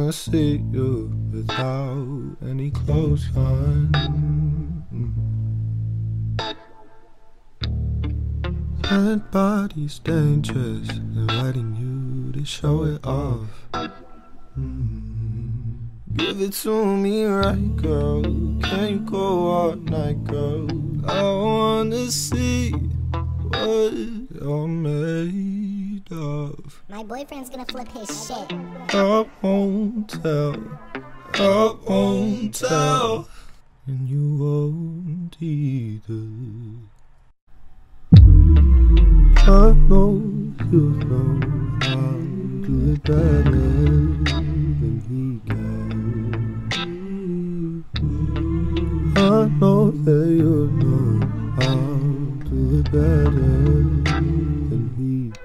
I see you without any clothes on. That body's dangerous, inviting you to show it off. Give it to me right, girl. Can you go all night, girl? I wanna see what you're made of. My boyfriend's gonna flip his shit. I won't tell, I won't tell, and you won't either. I know you know how to do it better than he can. I know that you know how to do it better than he can.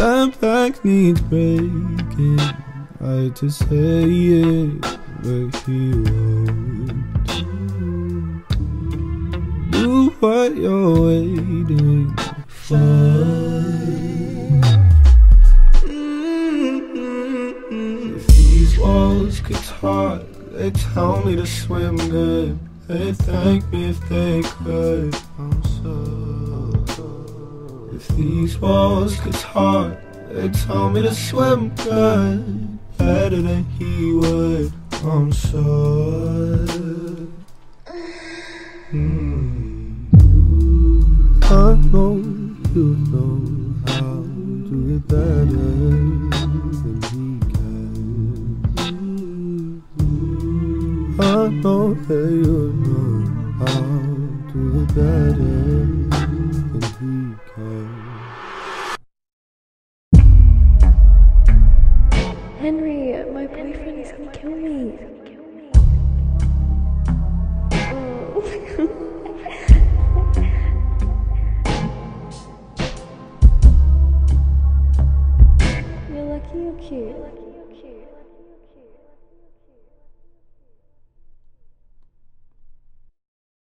That back needs breaking. I just say it, but he won't. Do what you're waiting for. If these walls could talk, they tell me to swim good. They thank me if they could. I'm so. If these walls could talk, they tell me to swim good, better than he would. I'm so. I know you know how to do it better than he can. I know that you know how to do it better.